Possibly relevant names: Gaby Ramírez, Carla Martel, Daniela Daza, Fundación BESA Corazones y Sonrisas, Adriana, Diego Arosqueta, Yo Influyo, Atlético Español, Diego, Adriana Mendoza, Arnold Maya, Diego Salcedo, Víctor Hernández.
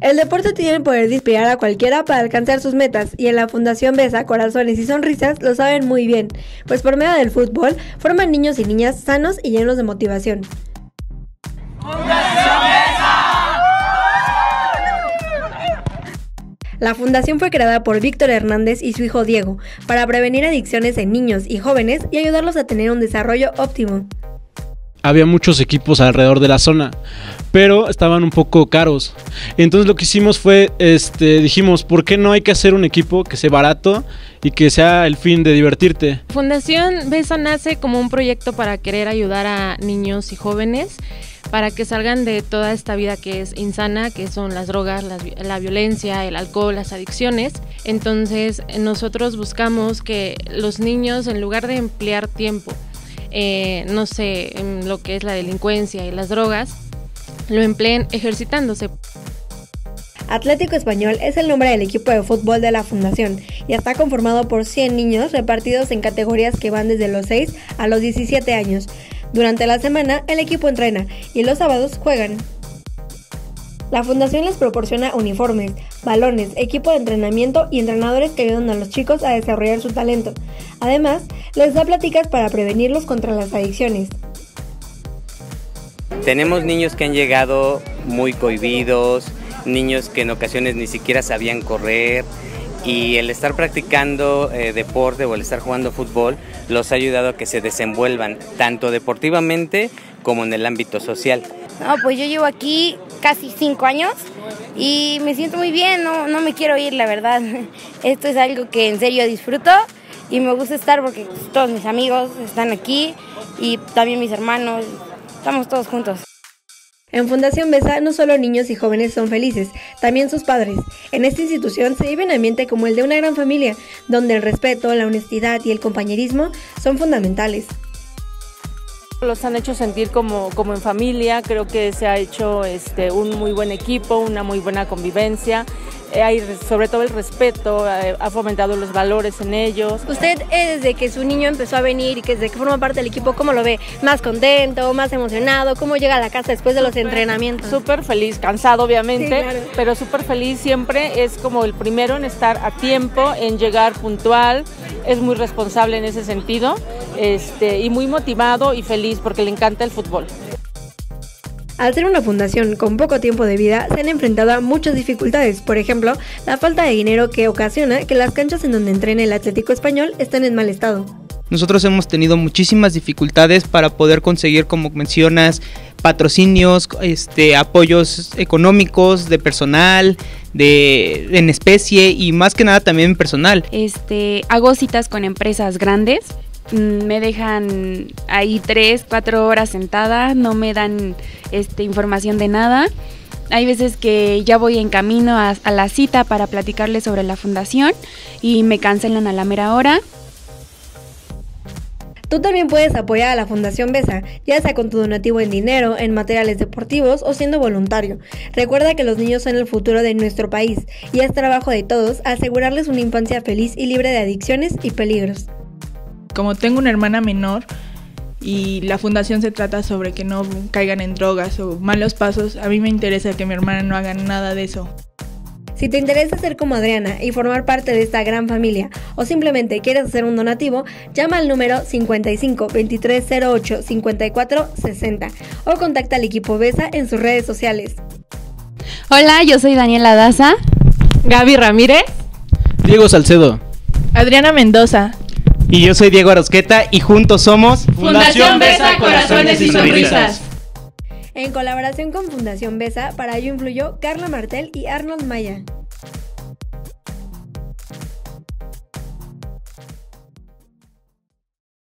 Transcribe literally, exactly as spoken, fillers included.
El deporte tiene el poder de inspirar a cualquiera para alcanzar sus metas, y en la Fundación BESA Corazones y Sonrisas lo saben muy bien, pues por medio del fútbol forman niños y niñas sanos y llenos de motivación. La fundación fue creada por Víctor Hernández y su hijo Diego para prevenir adicciones en niños y jóvenes y ayudarlos a tener un desarrollo óptimo. Había muchos equipos alrededor de la zona, pero estaban un poco caros. Entonces lo que hicimos fue, este, dijimos, ¿por qué no hay que hacer un equipo que sea barato y que sea el fin de divertirte? Fundación BESA nace como un proyecto para querer ayudar a niños y jóvenes para que salgan de toda esta vida que es insana, que son las drogas, la, la violencia, el alcohol, las adicciones. Entonces nosotros buscamos que los niños, en lugar de emplear tiempo, Eh, no sé, en lo que es la delincuencia y las drogas, lo empleen ejercitándose. Atlético Español es el nombre del equipo de fútbol de la fundación y está conformado por cien niños repartidos en categorías que van desde los seis a los diecisiete años. Durante la semana el equipo entrena y los sábados juegan. La fundación les proporciona uniformes, balones, equipo de entrenamiento y entrenadores que ayudan a los chicos a desarrollar su talento. Además, les da pláticas para prevenirlos contra las adicciones. Tenemos niños que han llegado muy cohibidos, niños que en ocasiones ni siquiera sabían correr, y el estar practicando eh, deporte o el estar jugando fútbol los ha ayudado a que se desenvuelvan tanto deportivamente como en el ámbito social. No, pues yo llevo aquí casi cinco años y me siento muy bien, no, no me quiero ir, la verdad. Esto es algo que en serio disfruto y me gusta estar porque todos mis amigos están aquí y también mis hermanos, estamos todos juntos. En Fundación BESA no solo niños y jóvenes son felices, también sus padres. En esta institución se vive un ambiente como el de una gran familia, donde el respeto, la honestidad y el compañerismo son fundamentales. Los han hecho sentir como, como en familia, creo que se ha hecho este, un muy buen equipo, una muy buena convivencia, eh, hay sobre todo el respeto, eh, ha fomentado los valores en ellos. Usted eh, desde que su niño empezó a venir y que desde que forma parte del equipo, ¿cómo lo ve? ¿Más contento, más emocionado? ¿Cómo llega a la casa después de los súper, entrenamientos? Súper feliz, cansado obviamente, sí, claro, pero súper feliz siempre, es como el primero en estar a tiempo, en llegar puntual, es muy responsable en ese sentido este, y muy motivado y feliz, porque le encanta el fútbol. Al ser una fundación con poco tiempo de vida, se han enfrentado a muchas dificultades, por ejemplo, la falta de dinero que ocasiona que las canchas en donde entrena el Atlético Español estén en mal estado. Nosotros hemos tenido muchísimas dificultades para poder conseguir, como mencionas, patrocinios, este, apoyos económicos, de personal, de en especie y más que nada también personal. Este, hago citas con empresas grandes. Me dejan ahí tres, cuatro horas sentada, no me dan este, información de nada. Hay veces que ya voy en camino a, a la cita para platicarles sobre la fundación y me cancelan a la mera hora. Tú también puedes apoyar a la Fundación BESA, ya sea con tu donativo en dinero, en materiales deportivos o siendo voluntario. Recuerda que los niños son el futuro de nuestro país y es trabajo de todos asegurarles una infancia feliz y libre de adicciones y peligros. Como tengo una hermana menor y la fundación se trata sobre que no caigan en drogas o malos pasos, a mí me interesa que mi hermana no haga nada de eso. Si te interesa ser como Adriana y formar parte de esta gran familia o simplemente quieres hacer un donativo, llama al número cincuenta y cinco, veintitrés, cero ocho, cincuenta y cuatro, sesenta o contacta al equipo BESA en sus redes sociales. Hola, yo soy Daniela Daza, Gaby Ramírez, Diego Salcedo, Adriana Mendoza. Y yo soy Diego Arosqueta y juntos somos Fundación BESA Corazones y Sonrisas. En colaboración con Fundación BESA, para Yo Influyo, Carla Martel y Arnold Maya.